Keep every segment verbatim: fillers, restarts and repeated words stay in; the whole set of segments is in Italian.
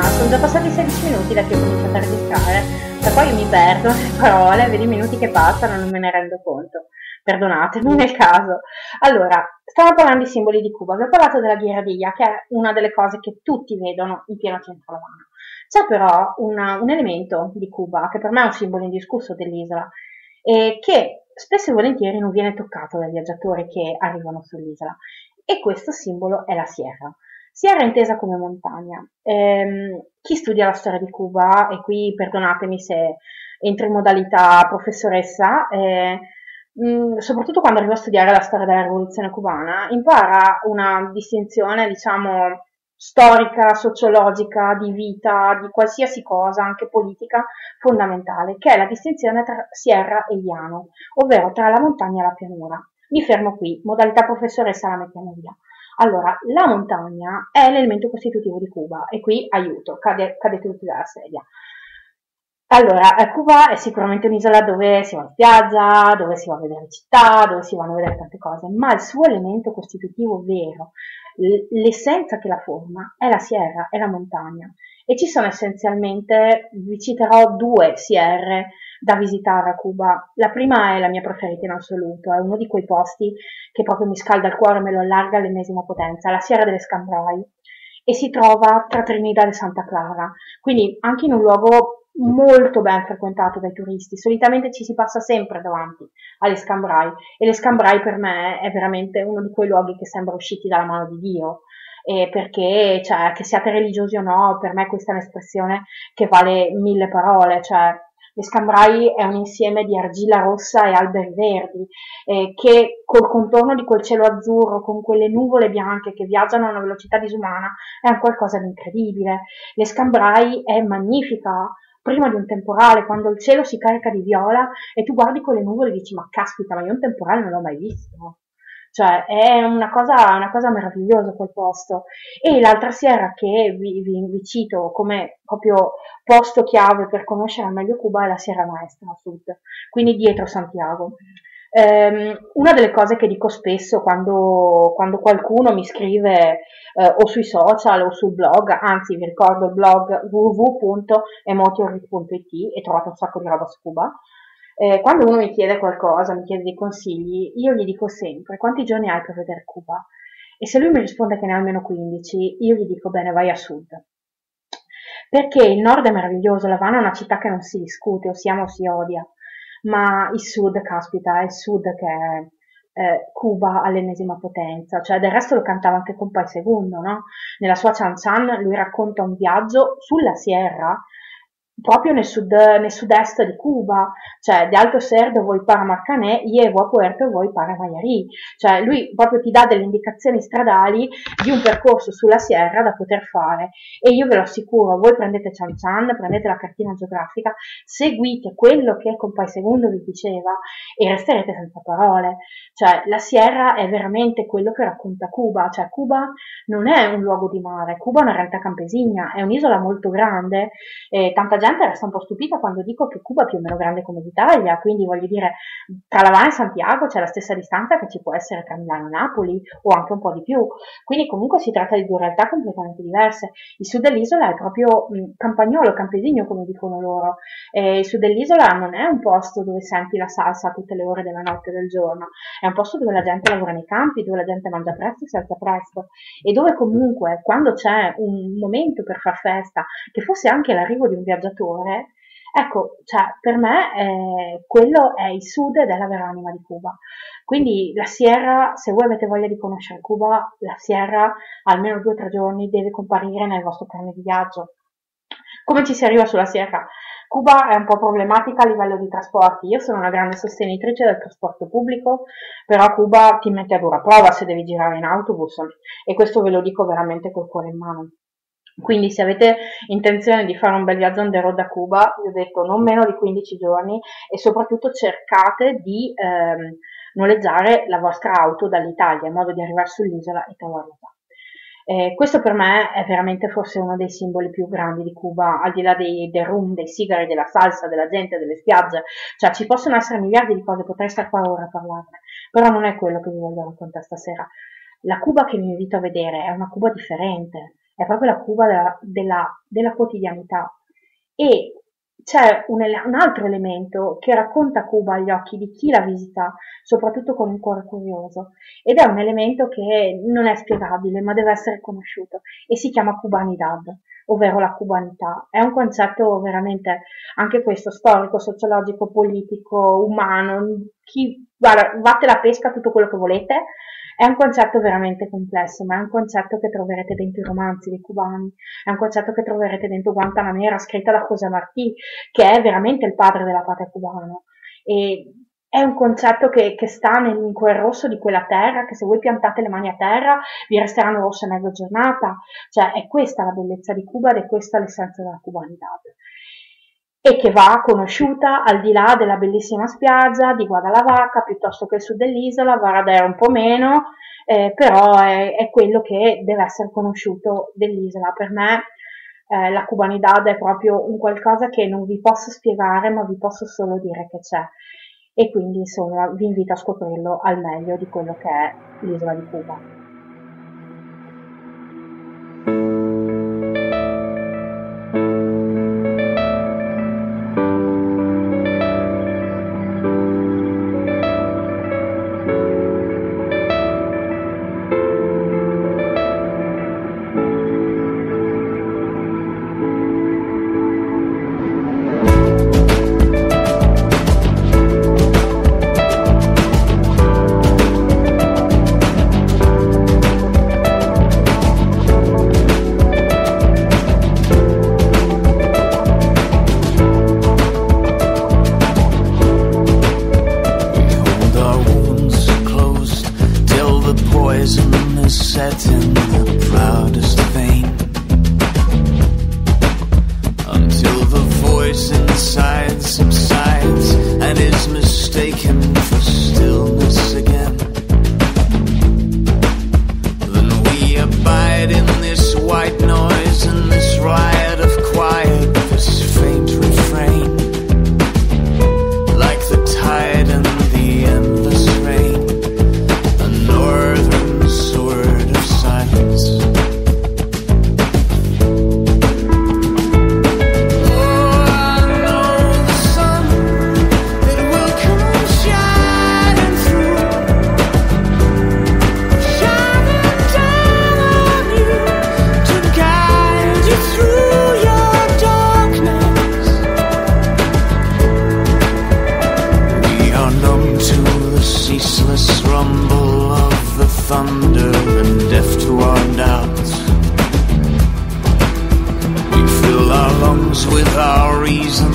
ma sono già passati sedici minuti da che ho cominciato a registrare, da poi mi perdo le parole, vedo i minuti che passano, non me ne rendo conto, perdonate, non è il caso. Allora, stavo parlando di simboli di Cuba, vi ho parlato della ghiardiglia, che è una delle cose che tutti vedono in pieno centro Havana. C'è però una, un elemento di Cuba, che per me è un simbolo indiscusso dell'isola, e che spesso e volentieri non viene toccato dai viaggiatori che arrivano sull'isola, e questo simbolo è la sierra. Sierra intesa come montagna. Ehm, chi studia la storia di Cuba, e qui perdonatemi se entro in modalità professoressa, eh, mh, soprattutto quando arriva a studiare la storia della rivoluzione cubana, impara una distinzione, diciamo, storica, sociologica, di vita, di qualsiasi cosa, anche politica, fondamentale, che è la distinzione tra sierra e llano, ovvero tra la montagna e la pianura. Mi fermo qui, modalità professoressa la mettiamo via. Allora, la montagna è l'elemento costitutivo di Cuba, e qui aiuto, cade, cadete tutti dalla sedia. Allora, Cuba è sicuramente un'isola dove si va in piazza, dove si va a vedere città, dove si vanno a vedere tante cose, ma il suo elemento costitutivo vero, l'essenza che la forma, è la sierra, è la montagna. E ci sono essenzialmente, vi citerò due sierre da visitare a Cuba. La prima è la mia preferita in assoluto, è uno di quei posti che proprio mi scalda il cuore e me lo allarga all'ennesima potenza, la Sierra dell'Escambray, e si trova tra Trinidad e Santa Clara, quindi anche in un luogo molto ben frequentato dai turisti. Solitamente ci si passa sempre davanti all'Escambray, e l'Escambray per me è veramente uno di quei luoghi che sembra usciti dalla mano di Dio. E perché, cioè, che siate religiosi o no, per me questa è un'espressione che vale mille parole, cioè l'Escambray è un insieme di argilla rossa e alberi verdi, eh, che col contorno di quel cielo azzurro, con quelle nuvole bianche che viaggiano a una velocità disumana, è un qualcosa di incredibile. L'Escambray è magnifica prima di un temporale, quando il cielo si carica di viola e tu guardi quelle nuvole e dici: ma caspita, ma io un temporale non l'ho mai visto. Cioè è una cosa, una cosa meravigliosa quel posto. E l'altra sierra che vi, vi, vi cito come proprio posto chiave per conoscere al meglio Cuba è la Sierra Maestra a sud, quindi dietro Santiago. Um, una delle cose che dico spesso quando, quando qualcuno mi scrive eh, o sui social o sul blog, anzi vi ricordo il blog w w w punto emotionrit punto i t e trovate un sacco di roba su Cuba. Eh, quando uno mi chiede qualcosa, mi chiede dei consigli, io gli dico sempre: quanti giorni hai per vedere Cuba? E se lui mi risponde che ne ha almeno quindici, io gli dico: bene, vai a sud. Perché il nord è meraviglioso, La Havana è una città che non si discute, o si ama o si odia, ma il sud, caspita, è il sud che è... Eh, Cuba all'ennesima potenza. Cioè, del resto lo cantava anche Compay Segundo, no? Nella sua Chan Chan lui racconta un viaggio sulla sierra, proprio nel, sud, nel sud-est di Cuba, cioè de Alto Cerdo voi para Marcané, Ievo a Puerto voi para Mayarí, cioè lui proprio ti dà delle indicazioni stradali di un percorso sulla sierra da poter fare. E io ve lo assicuro, voi prendete Chan Chan, prendete la cartina geografica, seguite quello che Compay Segundo vi diceva e resterete senza parole. Cioè la sierra è veramente quello che racconta Cuba, cioè Cuba non è un luogo di mare, Cuba è una realtà campesina, è un'isola molto grande, eh, tanta gente resta un po' stupita quando dico che Cuba è più o meno grande come l'Italia, quindi voglio dire, tra La Havana e Santiago c'è la stessa distanza che ci può essere tra Milano e Napoli, o anche un po' di più, quindi comunque si tratta di due realtà completamente diverse. Il sud dell'isola è proprio mh, campagnolo, campesino come dicono loro, e il sud dell'isola non è un posto dove senti la salsa a tutte le ore della notte e del giorno, è un posto dove la gente lavora nei campi, dove la gente mangia presto e salta presto, e dove comunque quando c'è un momento per far festa, che fosse anche l'arrivo di un viaggiatore, ecco, cioè, per me eh, quello è il sud della vera anima di Cuba. Quindi la sierra, se voi avete voglia di conoscere Cuba, la sierra almeno due o tre giorni deve comparire nel vostro piano di viaggio. Come ci si arriva sulla sierra? Cuba è un po' problematica a livello di trasporti, io sono una grande sostenitrice del trasporto pubblico, però Cuba ti mette a dura prova se devi girare in autobus, e questo ve lo dico veramente col cuore in mano. Quindi se avete intenzione di fare un bel viaggio on the road a Cuba, vi ho detto non meno di quindici giorni, e soprattutto cercate di ehm, noleggiare la vostra auto dall'Italia in modo di arrivare sull'isola e trovarla. Eh, questo per me è veramente forse uno dei simboli più grandi di Cuba, al di là dei, dei rum, dei sigari, della salsa, della gente, delle spiagge, cioè ci possono essere miliardi di cose, potrei stare qua ora a parlarne, però non è quello che vi voglio raccontare stasera. La Cuba che vi invito a vedere è una Cuba differente. è proprio la Cuba della, della, della quotidianità. E c'è un, un altro elemento che racconta Cuba agli occhi di chi la visita, soprattutto con un cuore curioso, ed è un elemento che non è spiegabile ma deve essere conosciuto, e si chiama cubanidad, ovvero la cubanità. È un concetto veramente, anche questo, storico, sociologico, politico, umano, chi, guarda, vatte la pesca tutto quello che volete, è un concetto veramente complesso, ma è un concetto che troverete dentro i romanzi dei cubani, è un concetto che troverete dentro Guantanamera, scritta da José Martí, che è veramente il padre della patria cubana. E è un concetto che, che sta nel, quel rosso di quella terra, che se voi piantate le mani a terra vi resteranno rosse mezza giornata. Cioè, è questa la bellezza di Cuba ed è questa l'essenza della cubanità. E che va conosciuta al di là della bellissima spiaggia di Guadalavaca, piuttosto che il sud dell'isola, Varadero un po' meno, eh, però è, è quello che deve essere conosciuto dell'isola. Per me eh, la cubanidad è proprio un qualcosa che non vi posso spiegare, ma vi posso solo dire che c'è. E quindi insomma vi invito a scoprirlo al meglio di quello che è l'isola di Cuba.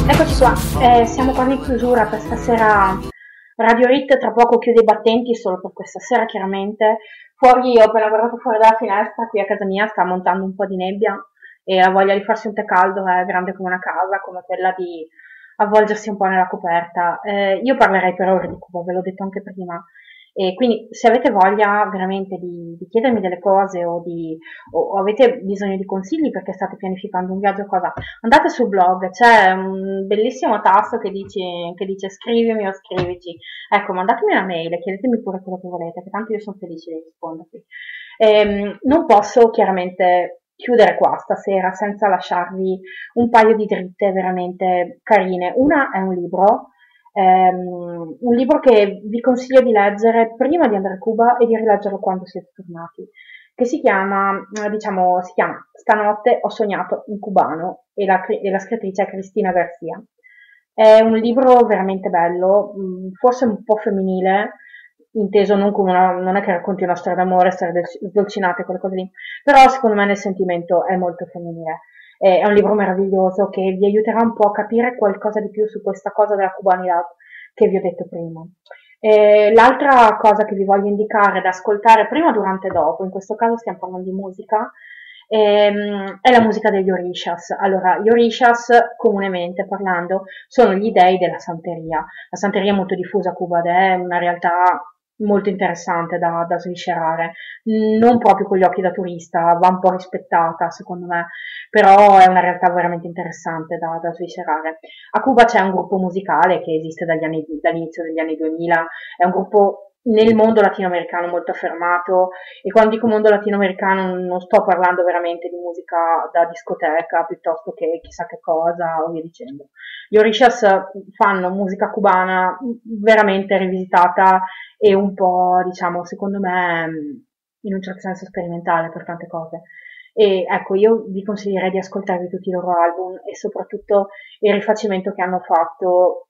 Eccoci qua, eh, siamo quasi in chiusura per stasera. Radio Rit tra poco chiude i battenti solo per questa sera, chiaramente. Fuori io, appena guardato fuori dalla finestra, qui a casa mia sta montando un po' di nebbia e la voglia di farsi un tè caldo è grande come una casa, come quella di avvolgersi un po' nella coperta. Eh, io parlerei per ore di Cuba, ve l'ho detto anche prima. E quindi se avete voglia veramente di, di chiedermi delle cose o, di, o, o avete bisogno di consigli perché state pianificando un viaggio o cosa, andate sul blog, c'è un bellissimo tasto che dice, che dice scrivimi o scrivici. Ecco, mandatemi una mail e chiedetemi pure quello che volete, che tanto io sono felice di rispondervi. Ehm, non posso chiaramente chiudere qua stasera senza lasciarvi un paio di dritte veramente carine. Una è un libro. Um, un libro che vi consiglio di leggere prima di andare a Cuba e di rileggerlo quando siete tornati, che si chiama, diciamo, si chiama Stanotte ho sognato un cubano, e la, e la scrittrice è Cristina García. È un libro veramente bello, forse un po' femminile, inteso non come una, non è che racconti una storia d'amore, storie dolcinate e quelle cose lì, però secondo me nel sentimento è molto femminile. È un libro meraviglioso che vi aiuterà un po' a capire qualcosa di più su questa cosa della cubanità che vi ho detto prima. E l'altra cosa che vi voglio indicare da ascoltare prima, durante e dopo, in questo caso stiamo parlando di musica, è la musica degli Orishas. Allora, gli Orishas, comunemente parlando, sono gli dei della Santeria. La Santeria è molto diffusa a Cuba ed è una realtà molto interessante da, da sviscerare, non proprio con gli occhi da turista, va un po' rispettata secondo me, però è una realtà veramente interessante da, da sviscerare. A Cuba c'è un gruppo musicale che esiste dagli anni, dall'inizio degli anni duemila, è un gruppo nel mondo latinoamericano molto affermato, e quando dico mondo latinoamericano non sto parlando veramente di musica da discoteca piuttosto che chissà che cosa o via dicendo. Gli Orishas fanno musica cubana veramente rivisitata e un po', diciamo, secondo me in un certo senso sperimentale per tante cose. E ecco, io vi consiglierei di ascoltarvi tutti i loro album e soprattutto il rifacimento che hanno fatto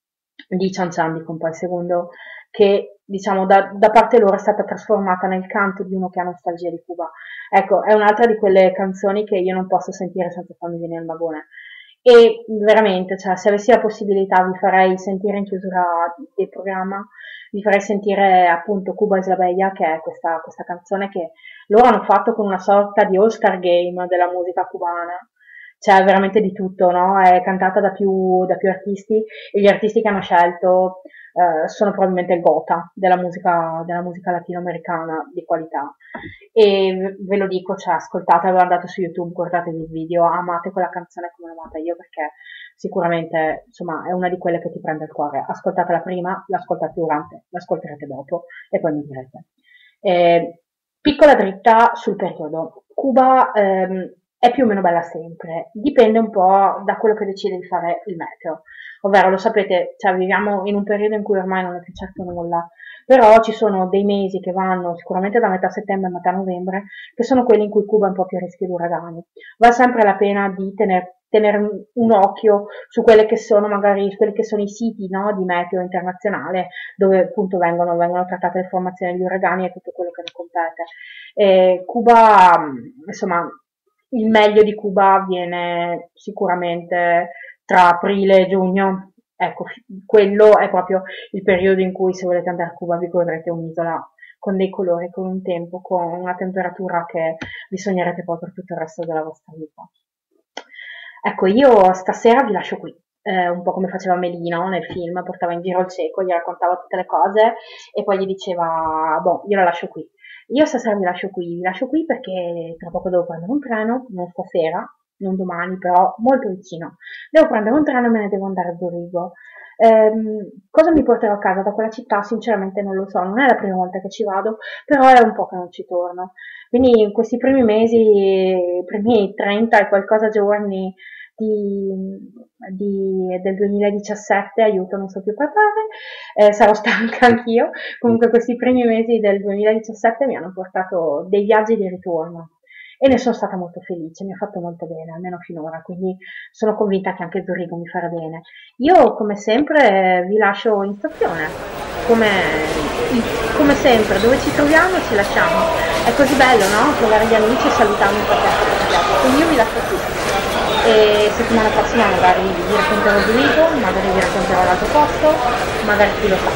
di Chan Chan di Compay Segundo, che diciamo da, da parte loro è stata trasformata nel canto di uno che ha nostalgia di Cuba. Ecco, è un'altra di quelle canzoni che io non posso sentire senza farmi venire il vagone. E veramente, cioè, se avessi la possibilità vi farei sentire in chiusura del programma, vi farei sentire appunto Cuba Isabella, che è questa, questa canzone che loro hanno fatto con una sorta di all-star game della musica cubana, cioè veramente di tutto, no? È cantata da più, da più artisti, e gli artisti che hanno scelto eh, sono probabilmente il gotha della musica, della musica latinoamericana di qualità. E ve lo dico, cioè, ascoltatelo, andate su YouTube, guardatevi il video, amate quella canzone come l'ho amata io, perché sicuramente, insomma, è una di quelle che ti prende il cuore. Ascoltatela prima, l'ascoltate durante, l'ascolterete dopo e poi mi direte. Eh, Piccola dritta sul periodo. Cuba ehm, è più o meno bella sempre, dipende un po' da quello che decide di fare il meteo, ovvero lo sapete, cioè, viviamo in un periodo in cui ormai non è più certo nulla, però ci sono dei mesi che vanno sicuramente da metà settembre a metà novembre, che sono quelli in cui Cuba è un po' più a rischio di uragani. Vale sempre la pena di tenere, tenere un occhio su quelle che sono magari quelli che sono i siti, no, di meteo internazionale, dove appunto vengono, vengono trattate le formazioni degli uragani e tutto quello che ne compete. Eh, Cuba, insomma, il meglio di Cuba viene sicuramente tra aprile e giugno. Ecco, quello è proprio il periodo in cui, se volete andare a Cuba, vi godrete un'isola con dei colori, con un tempo, con una temperatura che vi sognerete poi per tutto il resto della vostra vita. Ecco, io stasera vi lascio qui, eh, un po' come faceva Melino nel film, portava in giro il cieco, gli raccontava tutte le cose e poi gli diceva, boh, io la lascio qui. Io stasera vi lascio qui, vi lascio qui perché tra poco devo prendere un treno, non stasera, non domani, però molto vicino. Devo prendere un treno e me ne devo andare a Zurigo. Ehm, cosa mi porterò a casa da quella città? Sinceramente non lo so, non è la prima volta che ci vado, però è un po' che non ci torno. Quindi in questi primi mesi, i primi trenta e qualcosa giorni di, di, del duemiladiciassette, aiuto, non so più parlare, eh, sarò stanca anch'io, comunque questi primi mesi del duemiladiciassette mi hanno portato dei viaggi di ritorno. E ne sono stata molto felice, mi ha fatto molto bene, almeno finora, quindi sono convinta che anche Zurigo mi farà bene. Io, come sempre, vi lascio in stazione, come, come sempre, dove ci troviamo ci lasciamo. È così bello, no? Trovare gli amici e salutarmi per piacere. Quindi io vi lascio a tutti. E settimana prossima magari vi racconterò Zurigo, magari vi racconterò l'altro posto, magari chi lo fa.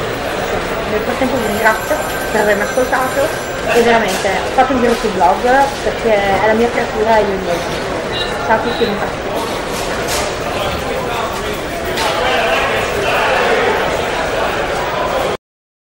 Nel frattempo vi ringrazio per avermi ascoltato e veramente fate un giro sul blog perché è la mia creatura e io niente. Ciao a tutti, grazie.